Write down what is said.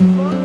Bye.